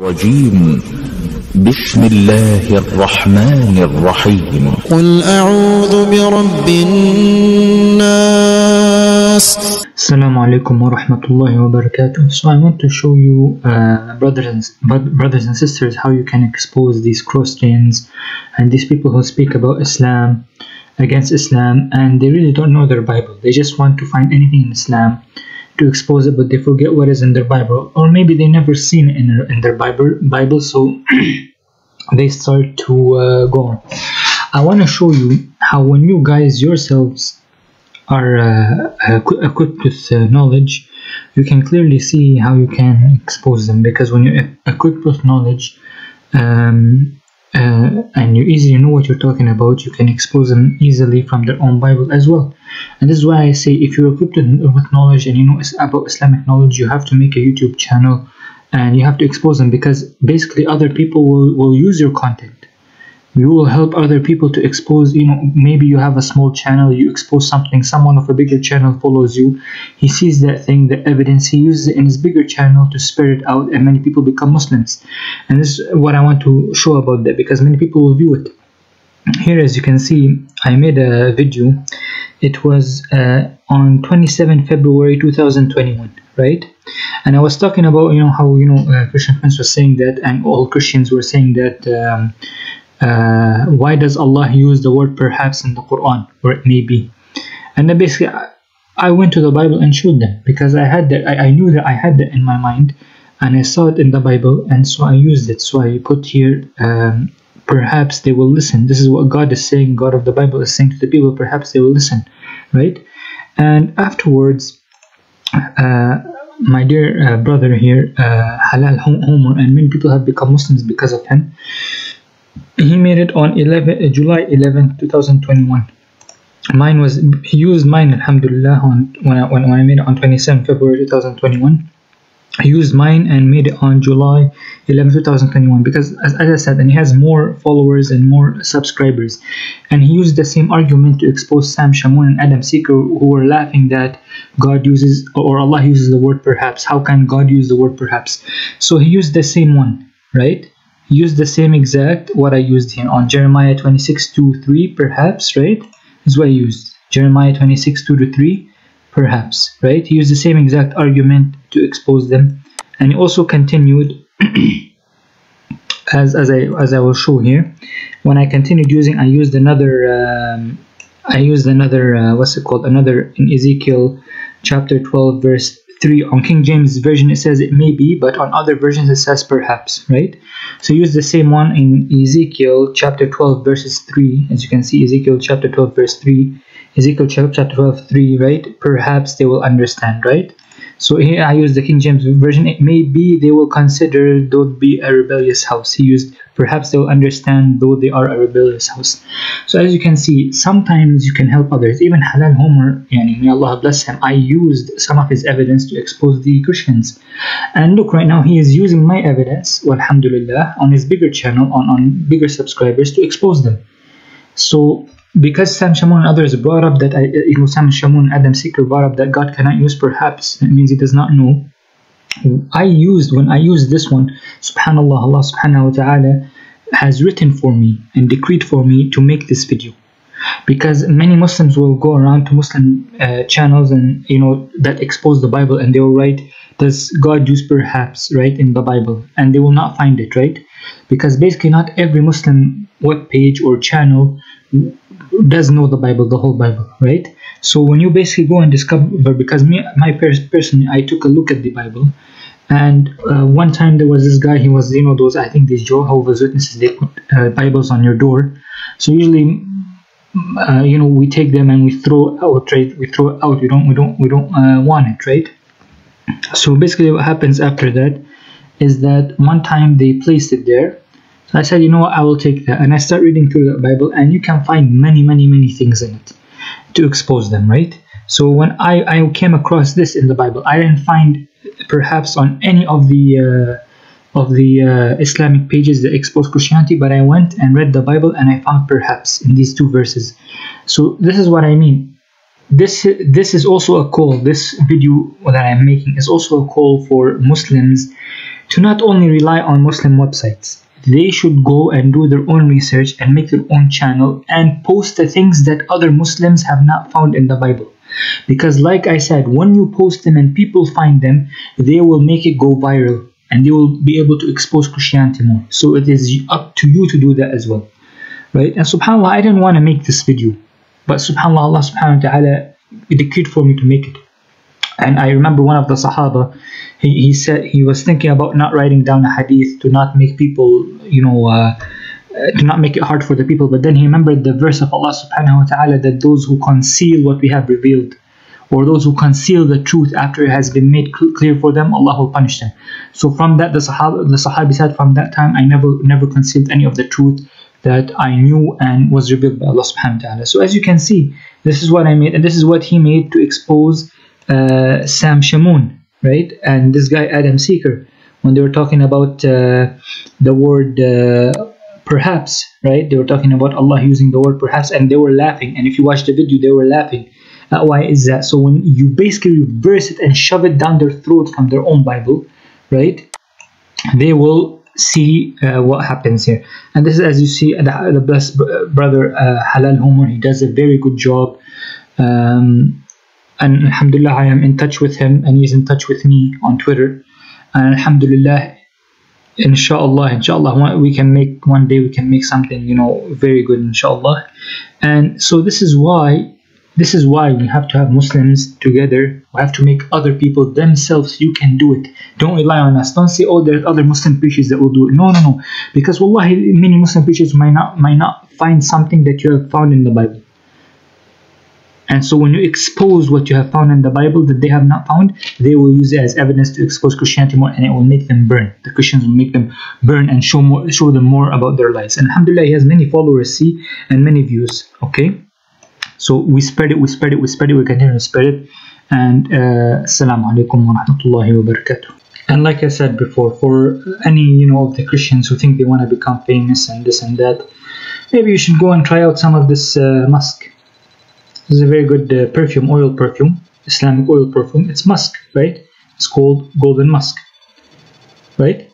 رجيم. بسم الله الرحمن الرحيم. قل أعوذ برب الناس. السلام عليكم ورحمة الله وبركاته. So I want to show you brothers and sisters how you can expose these Christians and these people who speak about Islam against Islam, and they really don't know their Bible. They just want to find anything in Islam to expose it, but they forget what is in their Bible, or maybe they never seen in their Bible, so they start to go on. I want to show you how, when you guys yourselves are equipped with knowledge, you can clearly see how you can expose them, because when you're equipped with knowledge and you easily know what you're talking about, you can expose them easily from their own Bible as well. And this is why I say, if you're equipped with knowledge and you know about Islamic knowledge, you have to make a YouTube channel and you have to expose them, because basically other people will use your content. You will help other people to expose, you know, maybe you have a small channel, you expose something, someone of a bigger channel follows you, he sees that thing, the evidence, he uses it in his bigger channel to spread it out, and many people become Muslims. And this is what I want to show about that, because many people will view it. Here, as you can see, I made a video. It was on 27 February 2021, right? And I was talking about, you know, how, you know, Christian Prince was saying that, and all Christians were saying that, why does Allah use the word perhaps in the Quran, or it may be? And then basically I went to the Bible and showed them, because I had that, I knew that I had that in my mind, and I saw it in the Bible, and so I used it. So I put here, perhaps they will listen. This is what God is saying, God of the Bible is saying to the people, perhaps they will listen, right? And afterwards, my dear brother here, Halal Homer, and many people have become Muslims because of him. He made it on July 11, 2021. Mine was, he used mine, alhamdulillah, on, when I made it on 27 February 2021. I used mine and made it on July 11, 2021, because as I said, and he has more followers and more subscribers, and he used the same argument to expose Sam Shamoun and Adam Seeker, who were laughing that God uses, or Allah uses the word perhaps. How can God use the word perhaps? So he used the same one, right? He used the same exact what I used here on Jeremiah 26:2-3, perhaps, right? Is what I used, Jeremiah 26:2-3. Perhaps, right? He used the same exact argument to expose them, and he also continued as I will show here. When I continued using, I used another what's it called, another in Ezekiel chapter 12 verse 3. On King James version it says it may be, but on other versions it says perhaps, right? So use the same one in Ezekiel chapter 12 verses 3. As you can see, Ezekiel chapter 12 verse 3. Ezekiel chapter 12, 3, right? Perhaps they will understand, right? So here I use the King James version. It may be they will consider, though be a rebellious house. He used perhaps they will understand, though they are a rebellious house. So as you can see, sometimes you can help others. Even Halal Homer, yani, may Allah bless him, I used some of his evidence to expose the Christians. And look, right now he is using my evidence, alhamdulillah, on his bigger channel, on bigger subscribers, to expose them. So, because Sam Shamoun and others brought up that, you know, Sam Shamoun and Adam Seeker brought up that God cannot use perhaps, it means he does not know. When I used this one, subhanallah, Allah subhanahu wa ta'ala has written for me and decreed for me to make this video, because many Muslims will go around to Muslim channels, and you know, that expose the Bible, and they will write, does God use perhaps, right, in the Bible? And they will not find it, right? Because basically not every Muslim web page or channel does know the Bible, the whole Bible, right? So when you basically go and discover, because personally I took a look at the Bible, and one time there was this guy, he was, you know, those, I think these Jehovah's Witnesses, they put Bibles on your door. So usually you know, we take them and we throw out, right? We throw it out, we don't want it, right? So basically what happens after that is that one time they placed it there. So I said, you know what, I will take that, and I start reading through that Bible, and you can find many things in it to expose them, right? So when I came across this in the Bible, I didn't find perhaps on any of the Islamic pages that expose Christianity, but I went and read the Bible, and I found perhaps in these two verses. So this is what I mean. This is also a call. This video that I'm making is also a call for Muslims to not only rely on Muslim websites. They should go and do their own research and make their own channel and post the things that other Muslims have not found in the Bible. Because like I said, when you post them and people find them, they will make it go viral and they will be able to expose Christianity more. So it is up to you to do that as well, right? And subhanAllah, I didn't want to make this video, but subhanAllah, Allah subhanahu wa ta'ala decreed for me to make it. And I remember one of the Sahaba, he said he was thinking about not writing down a hadith to not make people, you know, to not make it hard for the people. But then he remembered the verse of Allah subhanahu wa ta'ala that those who conceal what we have revealed, or those who conceal the truth after it has been made clear for them, Allah will punish them. So from that, the Sahabi said, from that time, I never concealed any of the truth that I knew and was revealed by Allah subhanahu wa ta'ala. So as you can see, this is what I made, and this is what he made to expose Sam Shamoun, right? And this guy Adam Seeker, when they were talking about the word perhaps, right? They were talking about Allah using the word perhaps, and they were laughing. And if you watch the video, they were laughing. Why is that? So when you basically reverse it and shove it down their throat from their own Bible, right, they will see what happens here. And this is, as you see, the blessed brother Halal Homer. He does a very good job. And alhamdulillah, I am in touch with him, and he's in touch with me on Twitter. And alhamdulillah, inshallah, we can make, one day we can make something, you know, very good, inshallah. And so this is why we have to have Muslims together. We have to make other people themselves. You can do it. Don't rely on us. Don't say, oh, there's other Muslim preachers that will do it. No. Because wallahi, many Muslim preachers might not find something that you have found in the Bible. And so when you expose what you have found in the Bible that they have not found, they will use it as evidence to expose Christianity more, and it will make them burn. The Christians will make them burn and show them more about their lies. And alhamdulillah, he has many followers, see, and many views, okay? So we spread it, we continue to spread it. And assalamu alaikum wa rahmatullahi wa barakatuh. And like I said before, for any, you know, of the Christians who think they want to become famous and this and that, maybe you should go and try out some of this musk. This is a very good perfume, oil perfume, Islamic oil perfume. It's musk, right? It's called golden musk, right?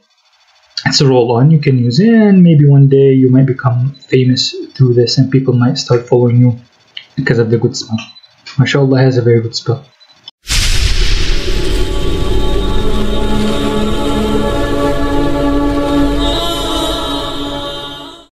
It's a roll-on. You can use it, and maybe one day you might become famous through this, and people might start following you because of the good smell. MashaAllah, has a very good smell.